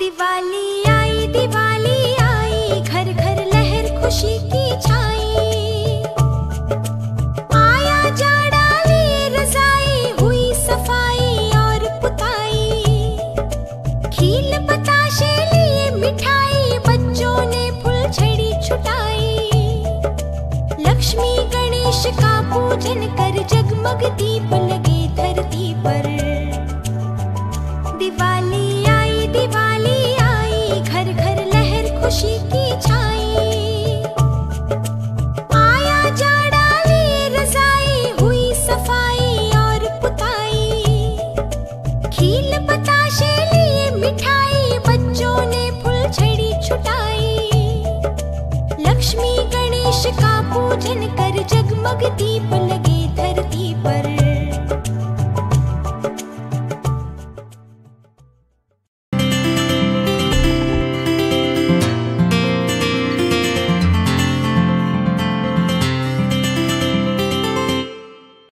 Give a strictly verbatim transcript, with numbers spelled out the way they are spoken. दिवाली आई दिवाली आई, घर घर लहर खुशी की छाई। लक्ष्मी गणेश का पूजन कर जगमग दीप लगे धरती पर। दिवाली आई दिवाली आई, घर घर लहर खुशी की छाई। आया जा डाली रजाई, हुई सफाई और पुताई। खील बताशे लिए मिठाई, बच्चों ने फुलझड़ी छुटाई। लक्ष्मी गणेश का पूजन कर जगमग दीप लगे।